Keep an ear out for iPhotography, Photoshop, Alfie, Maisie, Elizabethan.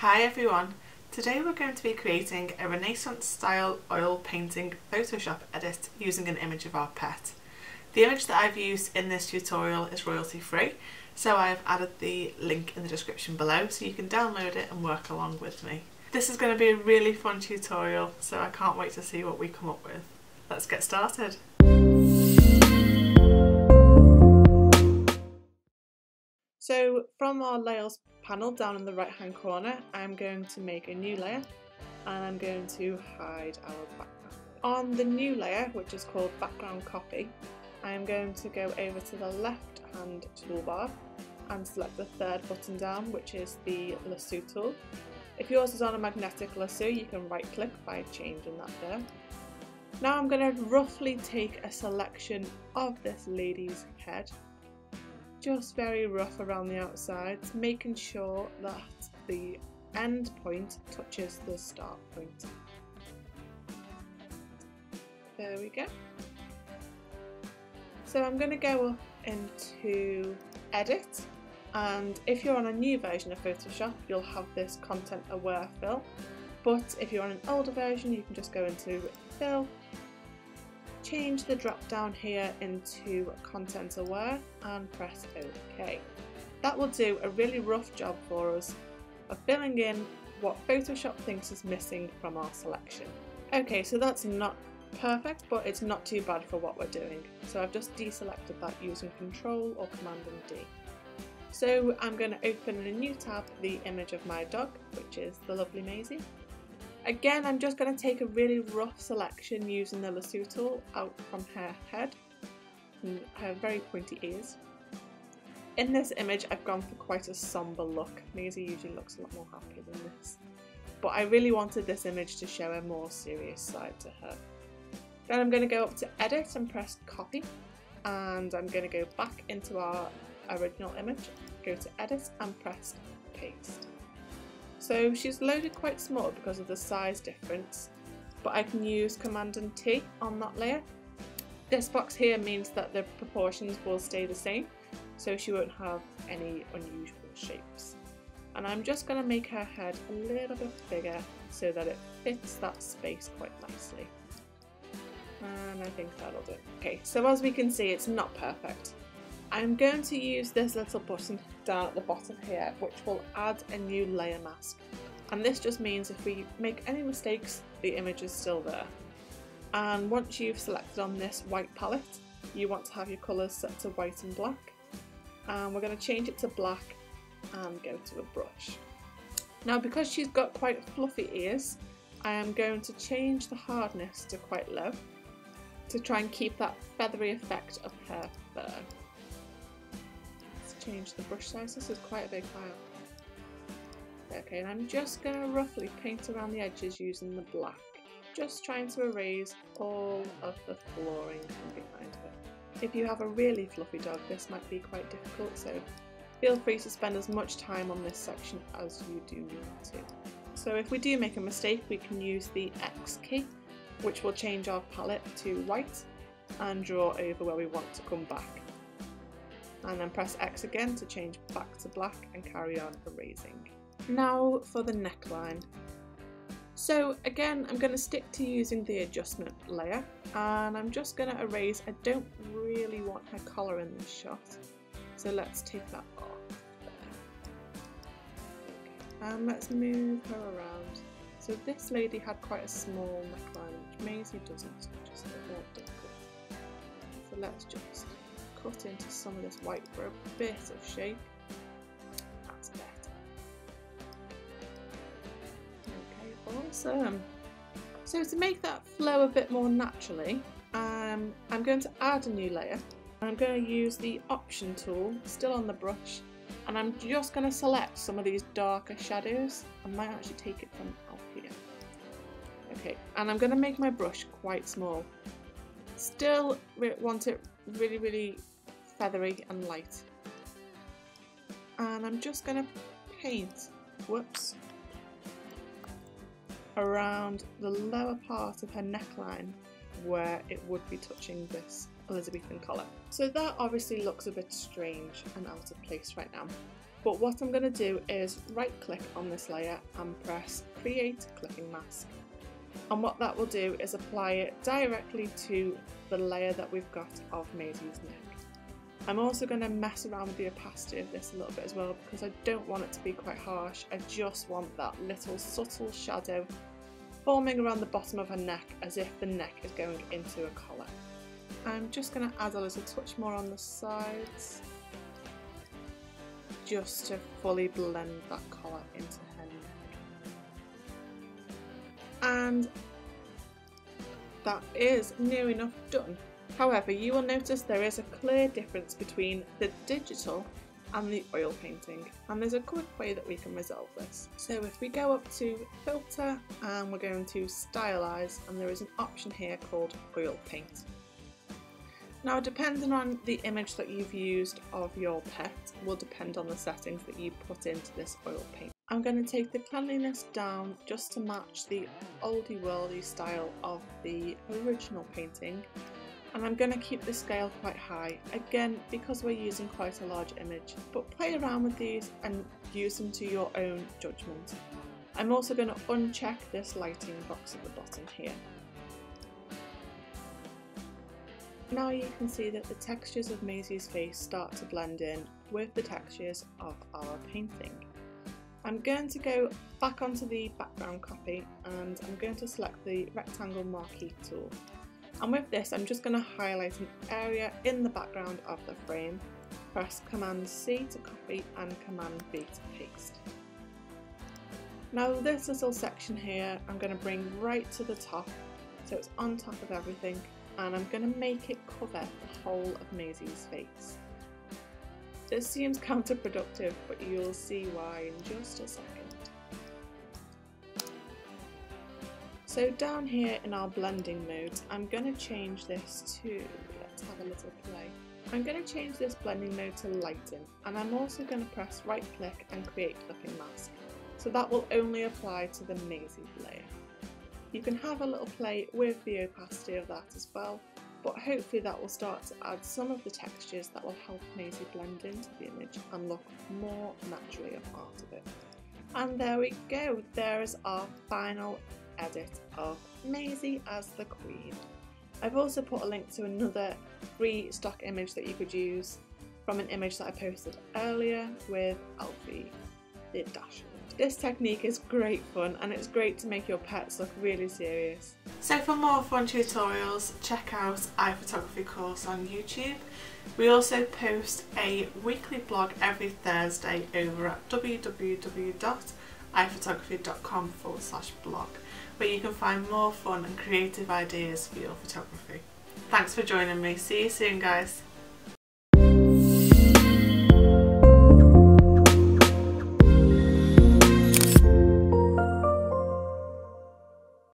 Hi everyone, today we're going to be creating a Renaissance style oil painting Photoshop edit using an image of our pet. The image that I've used in this tutorial is royalty free, so I've added the link in the description below so you can download it and work along with me. This is going to be a really fun tutorial, so I can't wait to see what we come up with. Let's get started. So from our layers panel down in the right hand corner, I'm going to make a new layer and I'm going to hide our background. On the new layer, which is called background copy, I'm going to go over to the left hand toolbar and select the third button down, which is the lasso tool. If yours is on a magnetic lasso, you can right click by changing that there. Now I'm going to roughly take a selection of this lady's head. Just very rough around the outsides, making sure that the end point touches the start point. There we go. So I'm going to go up into Edit, and if you're on a new version of Photoshop you'll have this Content Aware Fill, but if you're on an older version you can just go into Fill, change the drop down here into Content Aware and press OK. That will do a really rough job for us of filling in what Photoshop thinks is missing from our selection. Okay, so that's not perfect, but it's not too bad for what we're doing. So I've just deselected that using Control or Command and D. So I'm going to open in a new tab the image of my dog, which is the lovely Maisie. Again, I'm just going to take a really rough selection using the lasso tool out from her head and her very pointy ears. In this image I've gone for quite a sombre look. Maisie usually looks a lot more happy than this, but I really wanted this image to show a more serious side to her. Then I'm going to go up to Edit and press Copy, and I'm going to go back into our original image, go to Edit and press Paste. So she's loaded quite small because of the size difference, but I can use Command and T on that layer. This box here means that the proportions will stay the same, so she won't have any unusual shapes. And I'm just going to make her head a little bit bigger so that it fits that space quite nicely. And I think that'll do. Okay, so as we can see it's not perfect. I'm going to use this little button down at the bottom here, which will add a new layer mask, and this just means if we make any mistakes the image is still there. And once you've selected on this white palette, you want to have your colours set to white and black, and we're going to change it to black and go to a brush. Now because she's got quite fluffy ears, I am going to change the hardness to quite low to try and keep that feathery effect of her fur. Change the brush size, this is quite a big file. Okay, and I'm just going to roughly paint around the edges using the black, just trying to erase all of the flooring from behind it. If you have a really fluffy dog this might be quite difficult, so feel free to spend as much time on this section as you do need to. So if we do make a mistake we can use the X key, which will change our palette to white and draw over where we want to come back. And then press X again to change back to black and carry on erasing. Now for the neckline. So again I'm going to stick to using the adjustment layer, and I'm just going to erase. I don't really want her collar in this shot, so let's take that off there. And let's move her around. So this lady had quite a small neckline, which Maisie doesn't, which is a bit more difficult. So let's just cut into some of this white for a bit of shape. That's better. Okay, awesome. So to make that flow a bit more naturally, I'm going to add a new layer. I'm going to use the Option tool, still on the brush, and I'm just going to select some of these darker shadows. I might actually take it from out here. Okay, and I'm going to make my brush quite small. Still want it really feathery and light, and I'm just going to paint, whoops, around the lower part of her neckline where it would be touching this Elizabethan collar. So that obviously looks a bit strange and out of place right now, But what I'm going to do is right click on this layer and press Create Clipping Mask. And what that will do is apply it directly to the layer that we've got of Maisie's neck. I'm also going to mess around with the opacity of this a little bit as well, because I don't want it to be quite harsh. I just want that little subtle shadow forming around the bottom of her neck as if the neck is going into a collar. I'm just going to add a little touch more on the sides just to fully blend that collar into her neck. And that is near enough done. However, you will notice there is a clear difference between the digital and the oil painting, and there's a quick way that we can resolve this. So if we go up to Filter and we're going to Stylize, and there is an option here called Oil Paint. Now, depending on the image that you've used of your pet will depend on the settings that you put into this oil paint. I'm going to take the cleanliness down just to match the oldie worldy style of the original painting. And I'm going to keep the scale quite high, again because we're using quite a large image, but play around with these and use them to your own judgment. I'm also going to uncheck this lighting box at the bottom here. Now you can see that the textures of Maisie's face start to blend in with the textures of our painting. I'm going to go back onto the background copy and I'm going to select the rectangle marquee tool. And with this, I'm just going to highlight an area in the background of the frame. Press Command C to copy and Command V to paste. Now this little section here, I'm going to bring right to the top, so it's on top of everything, and I'm going to make it cover the whole of Maisie's face. This seems counterproductive, but you'll see why in just a second. So down here in our blending mode, I'm going to change this to, let's have a little play. I'm going to change this blending mode to lighten, and I'm also going to press right click and create clipping mask. So that will only apply to the Maisie layer. You can have a little play with the opacity of that as well, but hopefully that will start to add some of the textures that will help Maisie blend into the image and look more naturally a part of it. And there we go, there is our final edit of Maisie as the Queen. I've also put a link to another free stock image that you could use from an image that I posted earlier with Alfie the Dashwood. This technique is great fun and it's great to make your pets look really serious. So for more fun tutorials, check out iPhotography course on YouTube. We also post a weekly blog every Thursday over at www.iphotography.com/blog, where you can find more fun and creative ideas for your photography. Thanks for joining me. See you soon, guys.